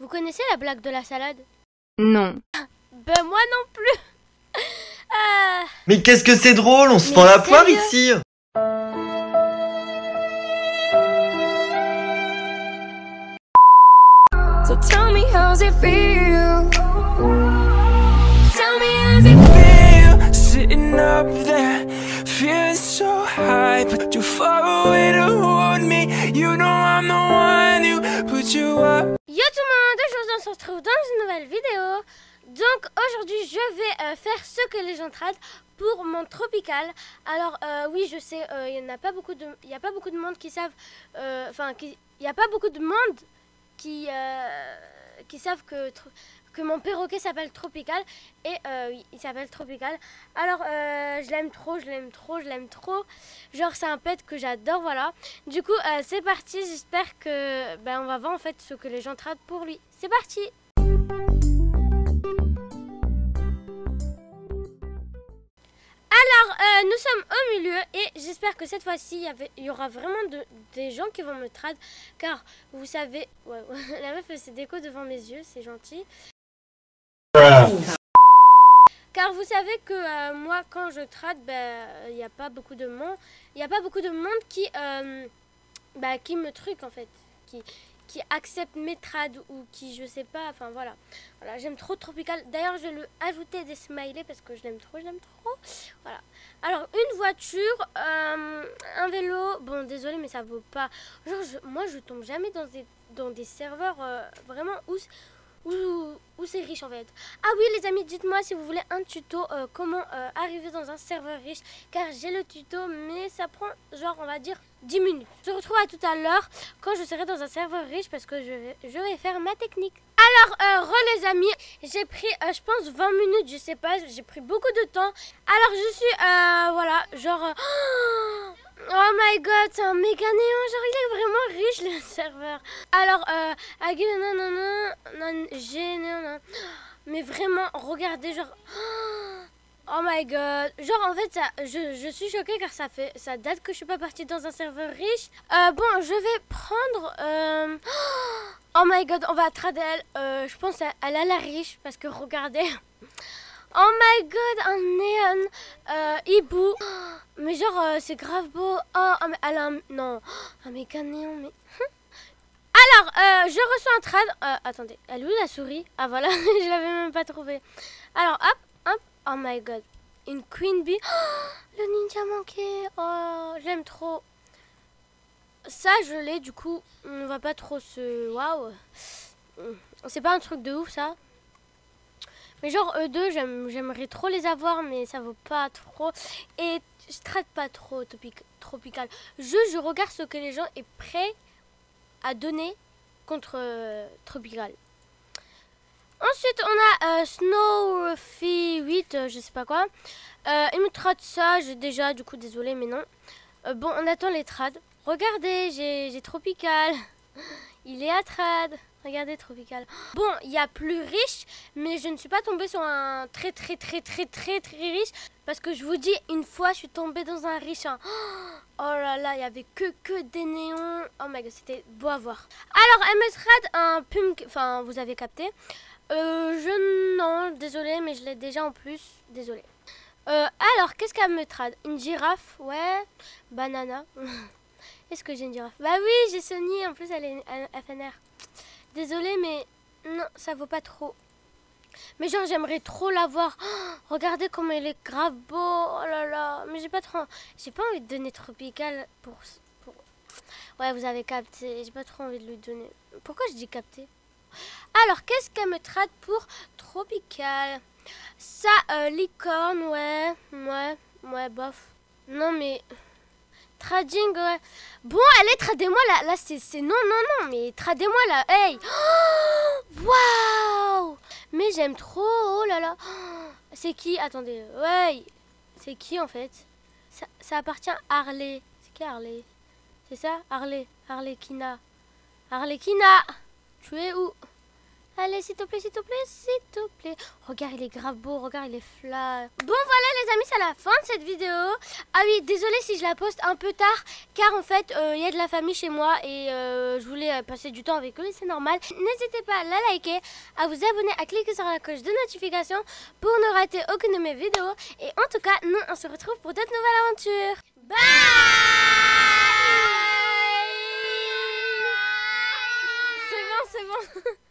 Vous connaissez la blague de la salade? Non. Ben moi non plus. Mais qu'est-ce que c'est drôle, on se fend la poire ici. So tell me how's it feel. Tell me how's it feel. Sitting up there, feeling so high, but you're far away to hold me. You know I'm the one who put you up. Yo tout le monde, aujourd'hui on se retrouve dans une nouvelle vidéo. Donc aujourd'hui je vais faire ce que les gens tradent pour mon tropical. Alors oui je sais, il n'y a pas beaucoup de monde qui savent, enfin il n'y a pas beaucoup de monde qui savent que mon perroquet s'appelle Tropical. Et oui, il s'appelle Tropical. Alors je l'aime trop, genre c'est un pet que j'adore, voilà. Du coup c'est parti, j'espère que on va voir en fait ce que les gens tradent pour lui. C'est parti. Alors, nous sommes au milieu et j'espère que cette fois-ci, il y aura vraiment des gens qui vont me trad. Car, vous savez, ouais, la meuf fait ses décos devant mes yeux, c'est gentil. Car vous savez que moi, quand je trad, il n'y a pas beaucoup de monde. Il n'y a pas beaucoup de monde qui me truc en fait. Qui accepte mes trades ou qui je sais pas, enfin voilà. Voilà, j'aime trop Tropical. D'ailleurs, je vais lui ajouter des smileys parce que je l'aime trop, Voilà. Alors, une voiture, un vélo. Bon, désolé, mais ça vaut pas. Genre, moi, je tombe jamais dans des serveurs vraiment où c'est riche en fait. Ah oui, les amis, dites-moi si vous voulez un tuto comment arriver dans un serveur riche, car j'ai le tuto mais ça prend genre on va dire 10 minutes. Je se retrouve à tout à l'heure quand je serai dans un serveur riche parce que je vais faire ma technique. Alors les amis, j'ai pris je pense 20 minutes, je sais pas, j'ai pris beaucoup de temps. Alors je suis voilà, genre oh my god, c'est un méga néant, genre il est vraiment riche le serveur. Alors, mais vraiment, regardez, genre, oh my god, genre en fait, ça, je suis choquée car ça date que je suis pas partie dans un serveur riche. Bon, je vais prendre, oh my god, on va à Tradel, je pense elle a la riche parce que regardez. Oh my god, un néon hibou. Mais genre, c'est grave beau. Oh, mais elle a un... Non, un méga néon, mais... Alors, je reçois un trad... attendez, elle est où la souris? Ah voilà, je l'avais même pas trouvé. Alors, hop, hop, oh my god. Une queen bee. Le ninja manqué. Oh, j'aime trop. Ça, je l'ai, du coup, on va pas trop se... Waouh. C'est pas un truc de ouf, ça. Mais genre eux deux, j'aimerais trop les avoir, mais ça vaut pas trop. Et je traite pas trop Tropical. Je regarde ce que les gens sont prêts à donner contre Tropical. Ensuite, on a Snowfy 8, je sais pas quoi. Il me trade ça, j'ai déjà, du coup, désolé, mais non. Bon, on attend les trades. Regardez, j'ai Tropical. Il est à trad. Regardez Tropical. Bon, il y a plus riche, mais je ne suis pas tombée sur un très riche. Parce que je vous dis, une fois, je suis tombée dans un riche. Hein. Oh là là, il n'y avait que des néons. Oh my god, c'était beau à voir. Alors, elle me trade un pump. Enfin, vous avez capté. Non, désolé, mais je l'ai déjà en plus. Désolé. Alors, qu'est-ce qu'elle me trade? Une girafe, ouais. Banana. Est-ce que j'ai une girafe? Bah oui, j'ai Sony. En plus, elle est FNR. Désolée, mais non, ça vaut pas trop. Mais genre, j'aimerais trop l'avoir. Oh, regardez comme il est grave beau. Oh là là. Mais j'ai pas envie de donner Tropical pour... Ouais, vous avez capté. J'ai pas trop envie de lui donner. Pourquoi je dis capté? Alors, qu'est-ce qu'elle me trade pour Tropical? Ça, licorne, ouais. Ouais, bof. Non, mais... Trading, ouais. Bon, allez, tradez-moi là. Là, c'est non, mais tradez-moi là. Hey, waouh, wow. Mais j'aime trop. Oh là là. Oh. C'est qui? Attendez. Ouais. C'est qui en fait? Ça appartient à Harley. C'est qui Harley? C'est ça Harley Kina. Tu es où? Elle Allez, s'il te plaît, s'il te plaît, s'il te plaît. Regarde, il est grave beau, regarde, il est flat. Bon, voilà les amis, c'est la fin de cette vidéo. Ah oui, désolé si je la poste un peu tard, car en fait, il y a de la famille chez moi et je voulais passer du temps avec eux, c'est normal. N'hésitez pas à la liker, à vous abonner, à cliquer sur la cloche de notification pour ne rater aucune de mes vidéos. Et en tout cas, nous, on se retrouve pour d'autres nouvelles aventures. Bye! C'est bon, c'est bon.